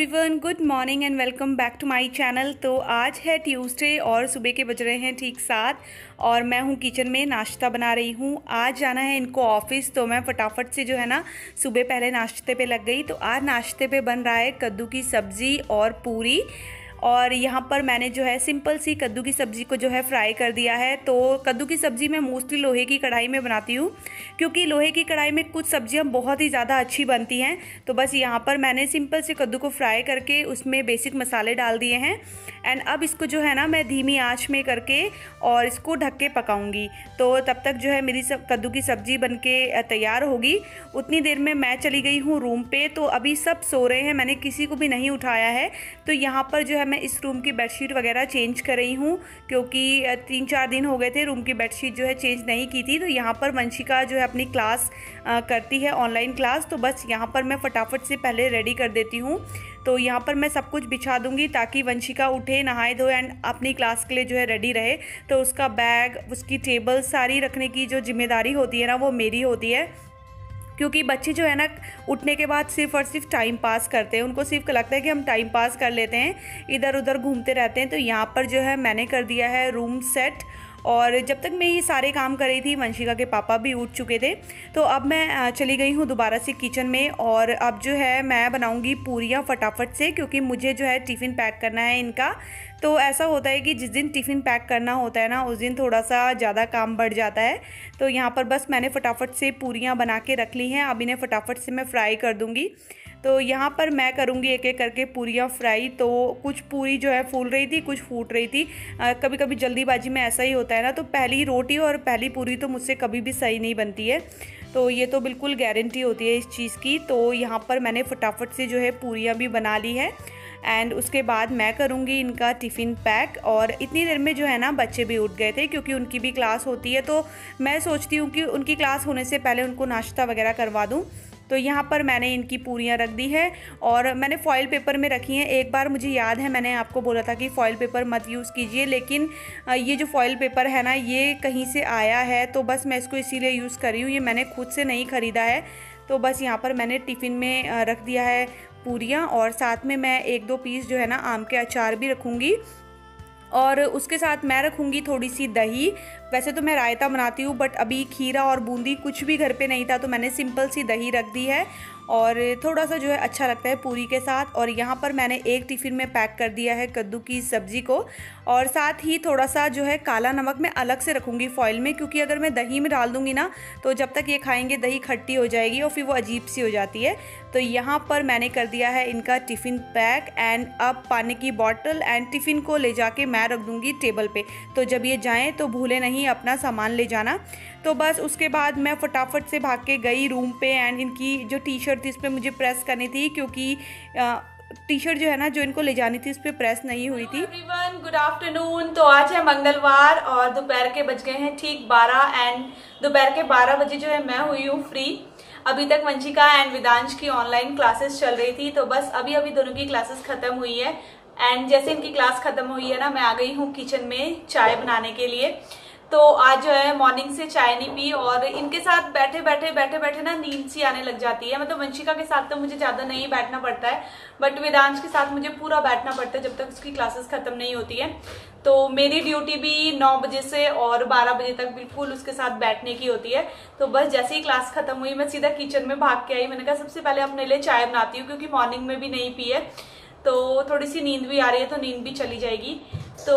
Everyone, good morning and welcome back to my channel. तो आज है ट्यूसडे और सुबह के बज रहे हैं ठीक 7 और मैं हूँ किचन में, नाश्ता बना रही हूँ। आज जाना है इनको ऑफिस, तो मैं फटाफट से जो है ना सुबह पहले नाश्ते पे लग गई। तो आज नाश्ते पे बन रहा है कद्दू की सब्ज़ी और पूरी, और यहाँ पर मैंने जो है सिंपल सी कद्दू की सब्ज़ी को जो है फ्राई कर दिया है। तो कद्दू की सब्ज़ी मैं मोस्टली लोहे की कढ़ाई में बनाती हूँ, क्योंकि लोहे की कढ़ाई में कुछ सब्ज़ियाँ बहुत ही ज़्यादा अच्छी बनती हैं। तो बस यहाँ पर मैंने सिंपल से कद्दू को फ्राई करके उसमें बेसिक मसाले डाल दिए हैं, एंड अब इसको जो है ना मैं धीमी आँच में करके और इसको ढक के पकाऊँगी। तो तब तक जो है मेरी कद्दू की सब्ज़ी बन के तैयार होगी। उतनी देर में मैं चली गई हूँ रूम पर। तो अभी सब सो रहे हैं, मैंने किसी को भी नहीं उठाया है। तो यहाँ पर जो है मैं इस रूम की बेडशीट वगैरह चेंज कर रही हूँ, क्योंकि 3-4 दिन हो गए थे रूम की बेडशीट जो है चेंज नहीं की थी। तो यहाँ पर वंशिका जो है अपनी क्लास करती है, ऑनलाइन क्लास। तो बस यहाँ पर मैं फटाफट से पहले रेडी कर देती हूँ। तो यहाँ पर मैं सब कुछ बिछा दूंगी ताकि वंशिका उठे, नहाए धोए एंड अपनी क्लास के लिए जो है रेडी रहे। तो उसका बैग, उसकी टेबल सारी रखने की जो जिम्मेदारी होती है ना, वो मेरी होती है। क्योंकि बच्चे जो है ना उठने के बाद सिर्फ और सिर्फ टाइम पास करते हैं, उनको सिर्फ लगता है कि हम टाइम पास कर लेते हैं, इधर उधर घूमते रहते हैं। तो यहाँ पर जो है मैंने कर दिया है रूम सेट, और जब तक मैं ये सारे काम कर रही थी वंशिका के पापा भी उठ चुके थे। तो अब मैं चली गई हूँ दोबारा से किचन में, और अब जो है मैं बनाऊँगी पूरियाँ फटाफट से, क्योंकि मुझे जो है टिफ़िन पैक करना है इनका। तो ऐसा होता है कि जिस दिन टिफ़िन पैक करना होता है ना, उस दिन थोड़ा सा ज़्यादा काम बढ़ जाता है। तो यहाँ पर बस मैंने फटाफट से पूरियाँ बना के रख ली हैं, अब इन्हें फटाफट से मैं फ्राई कर दूँगी। तो यहाँ पर मैं करूँगी एक एक करके पूरियाँ फ्राई। तो कुछ पूरी जो है फूल रही थी, कुछ फूट रही थी। कभी कभी जल्दीबाजी में ऐसा ही होता है ना, तो पहली रोटी और पहली पूरी तो मुझसे कभी भी सही नहीं बनती है। तो ये तो बिल्कुल गारंटी होती है इस चीज़ की। तो यहाँ पर मैंने फटाफट से जो है पूरियाँ भी बना ली है, एंड उसके बाद मैं करूँगी इनका टिफ़िन पैक। और इतनी देर में जो है ना बच्चे भी उठ गए थे, क्योंकि उनकी भी क्लास होती है। तो मैं सोचती हूँ कि उनकी क्लास होने से पहले उनको नाश्ता वगैरह करवा दूँ। तो यहाँ पर मैंने इनकी पूरियाँ रख दी है, और मैंने फ़ॉइल पेपर में रखी हैं। एक बार मुझे याद है मैंने आपको बोला था कि फ़ॉइल पेपर मत यूज़ कीजिए, लेकिन ये जो फ़ॉइल पेपर है ना, ये कहीं से आया है। तो बस मैं इसको इसीलिए यूज़ कर रही हूँ, ये मैंने खुद से नहीं ख़रीदा है। तो बस यहाँ पर मैंने टिफ़िन में रख दिया है पूरियाँ, और साथ में मैं 1-2 पीस जो है ना आम के अचार भी रखूँगी, और उसके साथ मैं रखूँगी थोड़ी सी दही। वैसे तो मैं रायता बनाती हूँ, बट अभी खीरा और बूंदी कुछ भी घर पे नहीं था, तो मैंने सिंपल सी दही रख दी है, और थोड़ा सा जो है अच्छा लगता है पूरी के साथ। और यहाँ पर मैंने एक टिफ़िन में पैक कर दिया है कद्दू की सब्ज़ी को, और साथ ही थोड़ा सा जो है काला नमक मैं अलग से रखूँगी फॉइल में, क्योंकि अगर मैं दही में डाल दूँगी ना, तो जब तक ये खाएंगे दही खट्टी हो जाएगी और फिर वो अजीब सी हो जाती है। तो यहाँ पर मैंने कर दिया है इनका टिफ़िन पैक, एंड अब पानी की बॉटल एंड टिफ़िन को ले जा मैं रख दूँगी टेबल पर। तो जब ये जाएँ तो भूले नहीं अपना सामान ले जाना। तो बस उसके बाद मैं फटाफट से भाग के गई रूम पे, एंड इनकी जो टी शर्ट थी इस पर मुझे प्रेस करनी थी, क्योंकि टी शर्ट जो है ना जो इनको ले जानी थी इस पर प्रेस नहीं हुई थी। Everyone, good afternoon. तो आज है मंगलवार और दोपहर के बज गए हैं ठीक 12, एंड दोपहर के 12 बजे जो है मैं हुई हूँ फ्री। अभी तक वंशिका एंड वेदांश की ऑनलाइन क्लासेस चल रही थी, तो बस अभी अभी दोनों की क्लासेस खत्म हुई है। एंड जैसे इनकी क्लास खत्म हुई है ना, मैं आ गई हूँ किचन में चाय बनाने के लिए। तो आज जो है मॉर्निंग से चाय नहीं पी, और इनके साथ बैठे बैठे ना नींद सी आने लग जाती है। मतलब वंशिका के साथ तो मुझे ज़्यादा नहीं बैठना पड़ता है, बट वेदांश के साथ मुझे पूरा बैठना पड़ता है जब तक उसकी क्लासेस खत्म नहीं होती है। तो मेरी ड्यूटी भी 9 बजे से और 12 बजे तक बिल्कुल उसके साथ बैठने की होती है। तो बस जैसे ही क्लास खत्म हुई मैं सीधा किचन में भाग के आई। मैंने कहा सबसे पहले अपने लिए चाय बनाती हूँ, क्योंकि मॉर्निंग में भी नहीं पी है, तो थोड़ी सी नींद भी आ रही है, तो नींद भी चली जाएगी। तो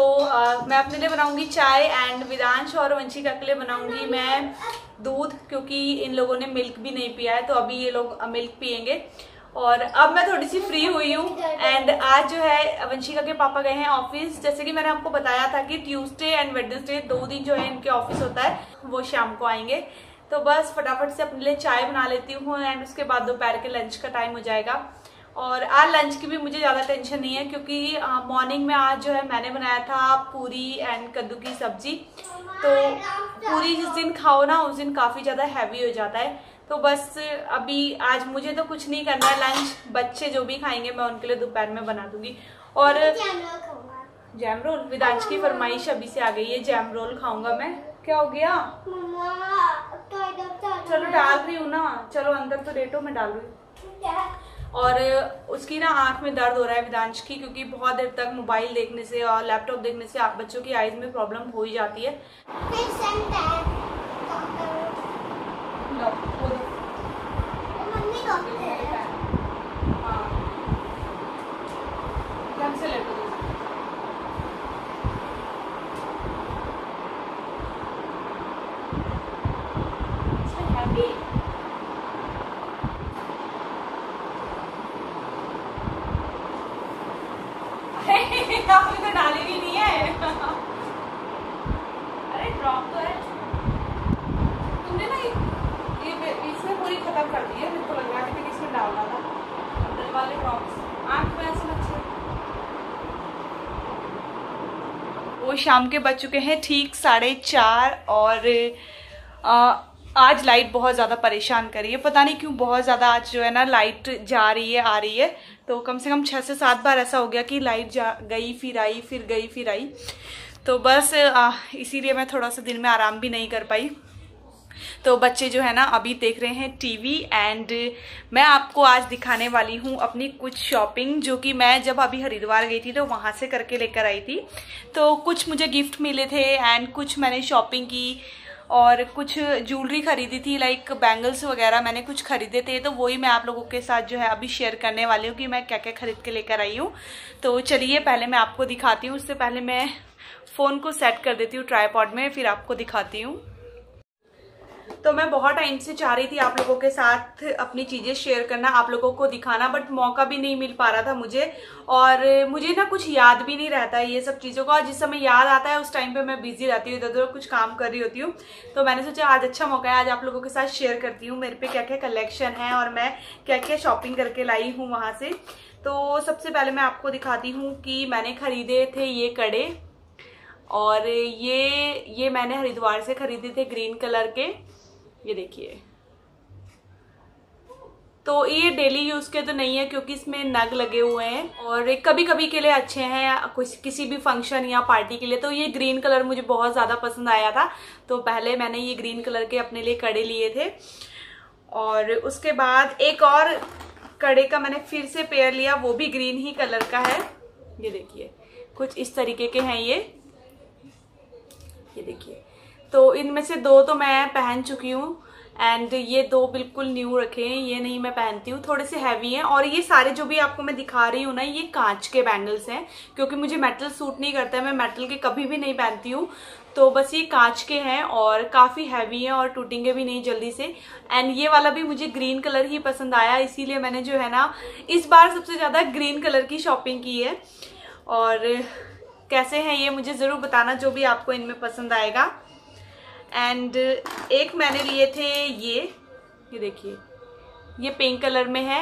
मैं अपने लिए बनाऊंगी चाय, एंड वेदांश और वंशिका के लिए बनाऊंगी मैं दूध, क्योंकि इन लोगों ने मिल्क भी नहीं पिया है। तो अभी ये लोग मिल्क पियेंगे, और अब मैं थोड़ी सी फ्री हुई हूँ। एंड आज जो है वंशिका के पापा गए हैं ऑफिस। जैसे कि मैंने आपको बताया था कि ट्यूसडे एंड वेडनेसडे 2 दिन जो है इनके ऑफिस होता है, वो शाम को आएंगे। तो बस फटाफट से अपने लिए चाय बना लेती हूँ, एंड उसके बाद दोपहर के लंच का टाइम हो जाएगा। और आज लंच की भी मुझे ज़्यादा टेंशन नहीं है, क्योंकि मॉर्निंग में आज जो है मैंने बनाया था पूरी एंड कद्दू की सब्जी। तो पूरी जिस दिन खाओ ना उस दिन काफ़ी ज़्यादा हैवी हो जाता है। तो बस अभी आज मुझे तो कुछ नहीं करना है, लंच बच्चे जो भी खाएंगे मैं उनके लिए दोपहर में बना दूंगी। और जैम रोल वेदांश की फरमाइश अभी से आ गई है, जैम रोल खाऊंगा मैं। क्या हो गया? चलो डाल रही हूँ ना, चलो अंदर तो लेटो, मैं डाल रही हूँ। और उसकी ना आंख में दर्द हो रहा है वेदांश की, क्योंकि बहुत देर तक मोबाइल देखने से और लैपटॉप देखने से बच्चों की आईज में प्रॉब्लम हो ही जाती है। डाले भी नहीं है। अरे ड्रॉप तो है। तुमने ना ये इसमें पूरी खत्म कर दी है, मेरे को लग रहा है कि इसमें डालना था अंदर वाले ड्रॉप्स। आंख में ऐसे अच्छे। वो शाम के बज चुके हैं ठीक 4:30 और आज लाइट बहुत ज़्यादा परेशान कर रही है, पता नहीं क्यों बहुत ज़्यादा आज जो है ना लाइट जा रही है आ रही है, तो कम से कम 6 से 7 बार ऐसा हो गया कि लाइट जा गई फिर आई फिर गई फिर आई। तो बस इसीलिए मैं थोड़ा सा दिन में आराम भी नहीं कर पाई। तो बच्चे जो है ना अभी देख रहे हैं टीवी एंड मैं आपको आज दिखाने वाली हूँ अपनी कुछ शॉपिंग जो कि मैं जब अभी हरिद्वार गई थी तो वहाँ से करके लेकर आई थी। तो कुछ मुझे गिफ्ट मिले थे एंड कुछ मैंने शॉपिंग की और कुछ ज्वेलरी खरीदी थी, लाइक बैंगल्स वगैरह मैंने कुछ खरीदे थे, तो वही मैं आप लोगों के साथ जो है अभी शेयर करने वाली हूँ कि मैं क्या क्या खरीद के लेकर आई हूँ। तो चलिए पहले मैं आपको दिखाती हूँ, उससे पहले मैं फ़ोन को सेट कर देती हूँ ट्राइपॉड में फिर आपको दिखाती हूँ। तो मैं बहुत टाइम से चाह रही थी आप लोगों के साथ अपनी चीज़ें शेयर करना, आप लोगों को दिखाना, बट मौका भी नहीं मिल पा रहा था मुझे और मुझे ना कुछ याद भी नहीं रहता है ये सब चीज़ों का, और जिस समय याद आता है उस टाइम पे मैं बिजी रहती हूँ, इधर उधर कुछ काम कर रही होती हूँ। तो मैंने सोचा आज अच्छा मौका है, आज आप लोगों के साथ शेयर करती हूँ मेरे पे क्या क्या कलेक्शन है और मैं क्या क्या शॉपिंग करके लाई हूँ वहाँ से। तो सबसे पहले मैं आपको दिखाती हूँ कि मैंने खरीदे थे ये कड़े, और ये मैंने हरिद्वार से खरीदे थे ग्रीन कलर के, ये देखिए। तो ये डेली यूज के तो नहीं है क्योंकि इसमें नग लगे हुए हैं और कभी कभी के लिए अच्छे हैं कुछ किसी भी फंक्शन या पार्टी के लिए। तो ये ग्रीन कलर मुझे बहुत ज़्यादा पसंद आया था, तो पहले मैंने ये ग्रीन कलर के अपने लिए कड़े लिए थे। और उसके बाद एक और कड़े का मैंने फिर से पेयर लिया, वो भी ग्रीन ही कलर का है, ये देखिए कुछ इस तरीके के हैं ये देखिए। तो इनमें से दो तो मैं पहन चुकी हूँ एंड ये दो बिल्कुल न्यू रखे हैं, ये नहीं मैं पहनती हूँ, थोड़े से हैवी हैं। और ये सारे जो भी आपको मैं दिखा रही हूँ ना ये कांच के बैंगल्स हैं, क्योंकि मुझे मेटल सूट नहीं करता है, मैं मेटल के कभी भी नहीं पहनती हूँ, तो बस ये कांच के हैं और काफ़ी हैवी हैं और टूटेंगे भी नहीं जल्दी से। एंड ये वाला भी मुझे ग्रीन कलर ही पसंद आया, इसीलिए मैंने जो है ना इस बार सबसे ज़्यादा ग्रीन कलर की शॉपिंग की है। और कैसे हैं ये मुझे ज़रूर बताना जो भी आपको इनमें पसंद आएगा। एंड एक मैंने लिए थे ये देखिए, ये पिंक कलर में है,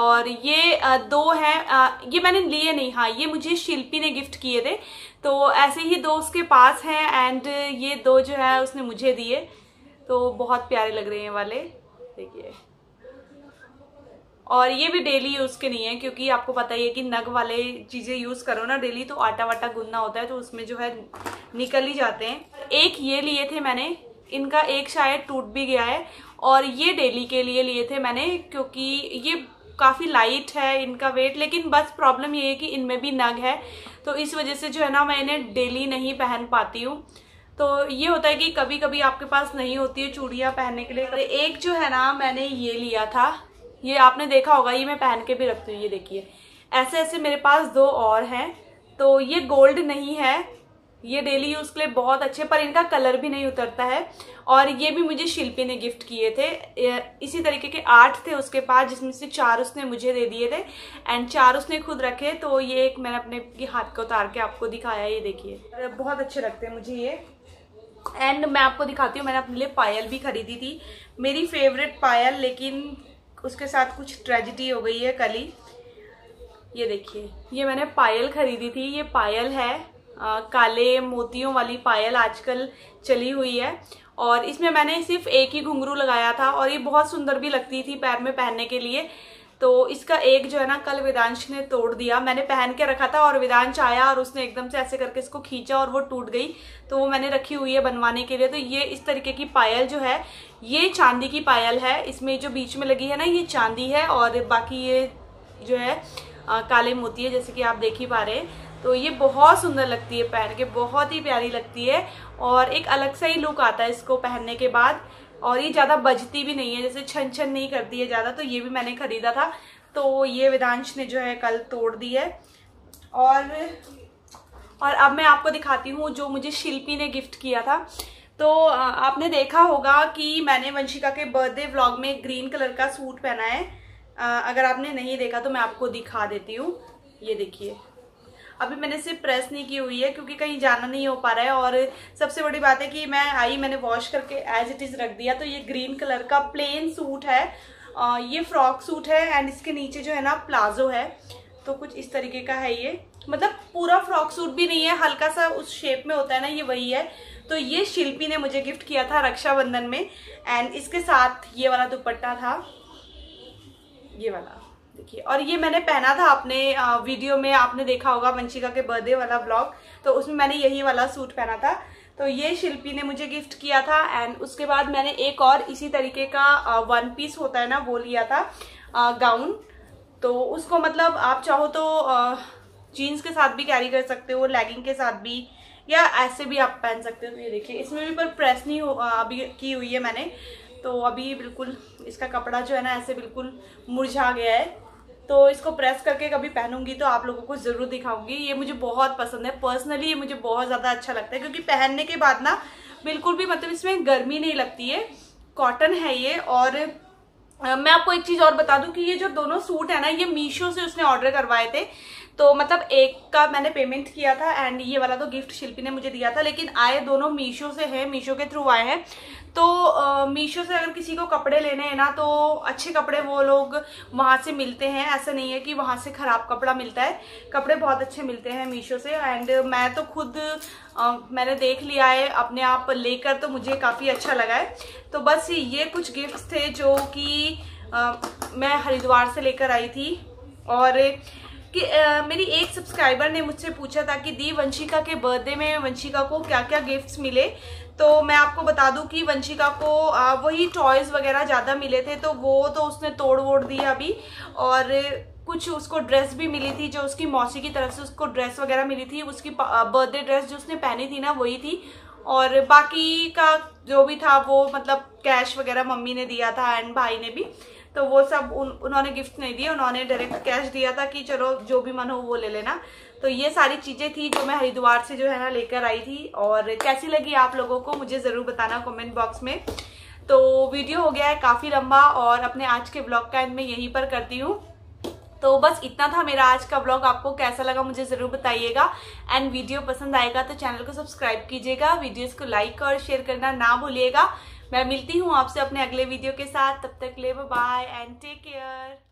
और ये दो हैं, ये मैंने लिए नहीं, हाँ ये मुझे शिल्पी ने गिफ्ट किए थे, तो ऐसे ही दो उसके पास हैं एंड ये दो जो है उसने मुझे दिए, तो बहुत प्यारे लग रहे हैं वाले देखिए। और ये भी डेली यूज़ के नहीं है क्योंकि आपको पता ही है कि नग वाले चीज़ें यूज़ करो ना डेली तो आटा वाटा गूंदना होता है, तो उसमें जो है निकल ही जाते हैं। एक ये लिए थे मैंने, इनका एक शायद टूट भी गया है, और ये डेली के लिए लिए थे मैंने क्योंकि ये काफ़ी लाइट है इनका वेट, लेकिन बस प्रॉब्लम ये है कि इनमें भी नग है, तो इस वजह से जो है ना मैं इन्हें डेली नहीं पहन पाती हूँ। तो ये होता है कि कभी कभी आपके पास नहीं होती है चूड़ियाँ पहनने के लिए। एक जो है ना मैंने ये लिया था, ये आपने देखा होगा, ये मैं पहन के भी रखती हूँ, ये देखिए ऐसे ऐसे मेरे पास दो और हैं। तो ये गोल्ड नहीं है, ये डेली यूज़ के लिए बहुत अच्छे, पर इनका कलर भी नहीं उतरता है। और ये भी मुझे शिल्पी ने गिफ्ट किए थे, इसी तरीके के 8 थे उसके पास, जिसमें से 4 उसने मुझे दे दिए थे एंड 4 उसने खुद रखे। तो ये एक मैंने अपने हाथ को उतार के आपको दिखाया, ये देखिए बहुत अच्छे लगते हैं मुझे ये। एंड मैं आपको दिखाती हूँ मैंने अपने लिए पायल भी खरीदी थी, मेरी फेवरेट पायल, लेकिन उसके साथ कुछ ट्रेजिडी हो गई है कल ही। ये देखिए ये मैंने पायल खरीदी थी, ये पायल है काले मोतियों वाली पायल आजकल चली हुई है, और इसमें मैंने सिर्फ एक ही घुंघरू लगाया था और ये बहुत सुंदर भी लगती थी पैर में पहनने के लिए। तो इसका एक जो है ना कल वेदांश ने तोड़ दिया, मैंने पहन के रखा था और वेदांश आया और उसने एकदम से ऐसे करके इसको खींचा और वो टूट गई, तो वो मैंने रखी हुई है बनवाने के लिए। तो ये इस तरीके की पायल जो है ये चांदी की पायल है, इसमें जो बीच में लगी है ना ये चांदी है और बाकी ये जो है काले मोती है, जैसे कि आप देख ही पा रहे हैं। तो ये बहुत सुंदर लगती है पहन के, बहुत ही प्यारी लगती है और एक अलग सा ही लुक आता है इसको पहनने के बाद। और ये ज़्यादा बजती भी नहीं है, जैसे छन छन नहीं करती है ज़्यादा। तो ये भी मैंने खरीदा था, तो ये वेदांश ने जो है कल तोड़ दी है। और अब मैं आपको दिखाती हूँ जो मुझे शिल्पी ने गिफ्ट किया था। तो आपने देखा होगा कि मैंने वंशिका के बर्थडे व्लॉग में ग्रीन कलर का सूट पहना है। अगर आपने नहीं देखा तो मैं आपको दिखा देती हूँ, ये देखिए। अभी मैंने इसे प्रेस नहीं की हुई है क्योंकि कहीं जाना नहीं हो पा रहा है। और सबसे बड़ी बात है कि मैंने वॉश करके एज इट इज़ रख दिया। तो ये ग्रीन कलर का प्लेन सूट है, ये फ्रॉक सूट है एंड इसके नीचे जो है ना प्लाजो है, तो कुछ इस तरीके का है ये। मतलब पूरा फ्रॉक सूट भी नहीं है, हल्का सा उस शेप में होता है ना, ये वही है। तो ये शिल्पी ने मुझे गिफ्ट किया था रक्षाबंधन में। एंड इसके साथ ये वाला दुपट्टा था, ये वाला देखिए। और ये मैंने पहना था अपने वीडियो में, आपने देखा होगा वंशिका के बर्थडे वाला व्लॉग, तो उसमें मैंने यही वाला सूट पहना था। तो ये शिल्पी ने मुझे गिफ्ट किया था। एंड उसके बाद मैंने एक और इसी तरीके का वन पीस होता है ना, वो लिया था गाउन। तो उसको मतलब आप चाहो तो जीन्स के साथ भी कैरी कर सकते हो, लेगिंग के साथ भी, या ऐसे भी आप पहन सकते हो। ये देखिए, इसमें भी पर प्रेस नहीं अभी की हुई है मैंने। तो अभी बिल्कुल इसका कपड़ा जो है ना ऐसे बिल्कुल मुरझा गया है, तो इसको प्रेस करके कभी पहनूंगी तो आप लोगों को ज़रूर दिखाऊंगी। ये मुझे बहुत पसंद है पर्सनली, ये मुझे बहुत ज़्यादा अच्छा लगता है क्योंकि पहनने के बाद ना बिल्कुल भी मतलब इसमें गर्मी नहीं लगती है। कॉटन है ये। और मैं आपको एक चीज़ और बता दूं कि ये जो दोनों सूट है ना, ये मीशो से उसने ऑर्डर करवाए थे। तो मतलब एक का मैंने पेमेंट किया था एंड ये वाला तो गिफ्ट शिल्पी ने मुझे दिया था, लेकिन आए दोनों मीशो से हैं, मीशो के थ्रू आए हैं। तो मीशो से अगर किसी को कपड़े लेने हैं ना, तो अच्छे कपड़े वो लोग वहाँ से मिलते हैं। ऐसा नहीं है कि वहाँ से ख़राब कपड़ा मिलता है, कपड़े बहुत अच्छे मिलते हैं मीशो से। एंड मैं तो खुद मैंने देख लिया है अपने आप लेकर, तो मुझे काफ़ी अच्छा लगा है। तो बस ये कुछ गिफ्ट्स थे जो कि मैं हरिद्वार से लेकर आई थी। और कि मेरी एक सब्सक्राइबर ने मुझसे पूछा था कि दी वंशिका के बर्थडे में वंशिका को क्या क्या गिफ्ट्स मिले। तो मैं आपको बता दूं कि वंशिका को वही टॉयज़ वगैरह ज़्यादा मिले थे, तो वो तो उसने तोड़ वोड़ दिया अभी। और कुछ उसको ड्रेस भी मिली थी, जो उसकी मौसी की तरफ से उसको ड्रेस वगैरह मिली थी, उसकी बर्थडे ड्रेस जो उसने पहनी थी ना वही थी। और बाकी का जो भी था वो मतलब कैश वगैरह मम्मी ने दिया था एंड भाई ने भी, तो वो सब उन्होंने गिफ्ट नहीं दिए, उन्होंने डायरेक्ट कैश दिया था कि चलो जो भी मन हो वो ले लेना। तो ये सारी चीज़ें थी जो मैं हरिद्वार से जो है ना लेकर आई थी। और कैसी लगी आप लोगों को मुझे ज़रूर बताना कमेंट बॉक्स में। तो वीडियो हो गया है काफ़ी लंबा और अपने आज के ब्लॉग का एंड मैं यहीं पर करती हूँ। तो बस इतना था मेरा आज का ब्लॉग, आपको कैसा लगा मुझे ज़रूर बताइएगा। एंड वीडियो पसंद आएगा तो चैनल को सब्सक्राइब कीजिएगा, वीडियोस को लाइक और शेयर करना ना भूलिएगा। मैं मिलती हूँ आपसे अपने अगले वीडियो के साथ, तब तक ले बाय एंड टेक केयर।